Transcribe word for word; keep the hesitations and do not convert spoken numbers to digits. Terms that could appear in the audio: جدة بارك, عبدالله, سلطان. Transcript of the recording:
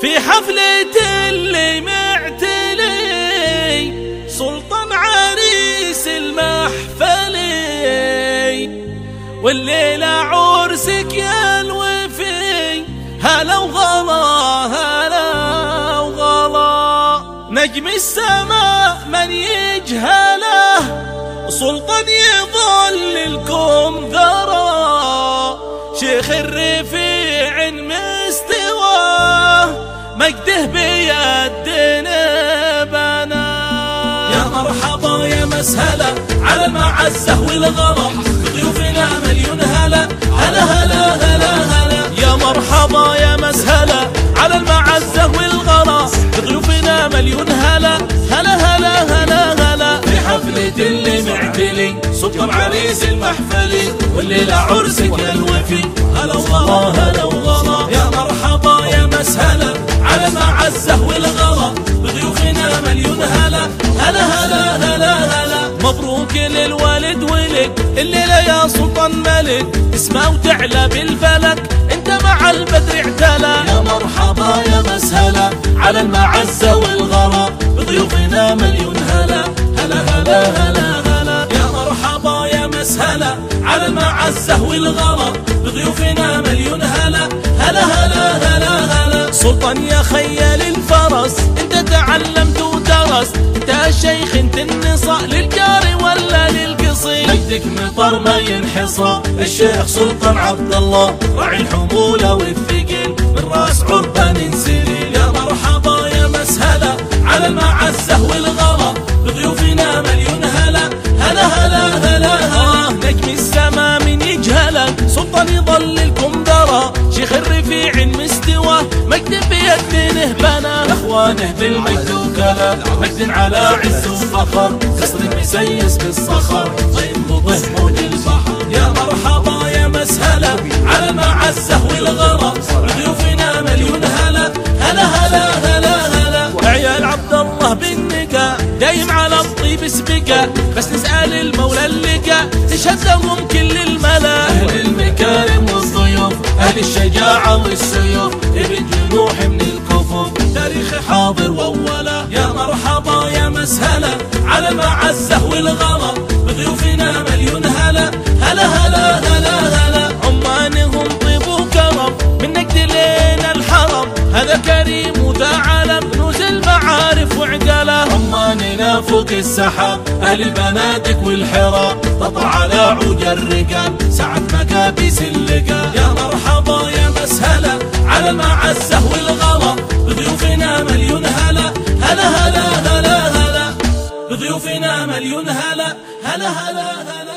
في حفلة اللي معتلي سلطان عريس المحفلي، والليلة عرسك يا الوفي. هلا وغلا هلا وغلا نجم السماء من يجهله، سلطان يظل الكون ذرى. شيخ الرفيع مستواه مجده بيدنا بنا. يا مرحبا يا مسهلا على المعزه والغلا، ضيوفنا مليون هلا هلا هلا هلا هلا. يا مرحبا يا مسهلا على المعزه والغلا، ضيوفنا مليون هلا هلا هلا هلا هلا. في حفلة اللي معتلي سلطان عريس المحفلي، والليلة عرسك يا الوفي. هلا وغلا هلا وغلا يا مرحبا يا مسهلا على المعزه والغلا، بضيوفنا مليون هلا هلا هلا هلا هلا. مبروك للوالد ولد الليلة يا سلطان ملك، اسمه وتعلى بالفلك انت مع البدر اعتلى. يا مرحبا يا مسهلا على المعزه والغلا، بضيوفنا مليون هلا هلا هلا هلا هلا. يا مرحبا يا مسهلا على المعزه والغلا، بضيوفنا مليون هلا هلا هلا هلا هلا. سلطان يا خيال الفرس انت تعلمت ودرست، انت الشيخ انت النصا للجار ولا للقصي. مجدك مطر ما ينحصى الشيخ سلطان عبد الله، راعي الحموله والثقل من راس عربه ننسلل. يا مرحبا يا مسهلا على المعزه والغلا، بضيوفنا مليون هلا هلا هلا هلا هلا. نجم السما من يجهلك سلطان يظل الكون درى، شيخ الرفيع مستواه مجد بيدينه بنى. اخوانه بالمجد وكلا مجد على عز وفخر، خصم مسيس بالصخر طيب وضهمون البحر. يا مرحبا يا مسهلا على المعزه والغلا، ضيوفنا مليون هلا هلا هلا هلا هلا. عيال عبد الله بالنقا دايم على الطيب سبقا، بس نسأل المولى اللقا تشهد لهم كل الملا. أهل المكارم والضيوف أهل الشجاعة والسيوف، ابن الجنوح من الكفوف تاريخ حاضر وولا. يا مرحبا يا مسهلا على المعزه والغلا، بضيوفنا مليون هلا هلا هلا هلا هلا. عمانهم طيب وكرم من نجد لين الحرم، هذا كريم وذا علم نوز المعارف وعقله. عماننا فوق السحاب أهل البنادق والحراب، تطلع على عوج الرقاب سعد مكابيس اللقاب. يا مرحبا يا مسهلا على المعزه والغلا، بضيوفنا مليون هلا هلا هلا هلا هلا. بضيوفنا مليون هلا هلا هلا هلا.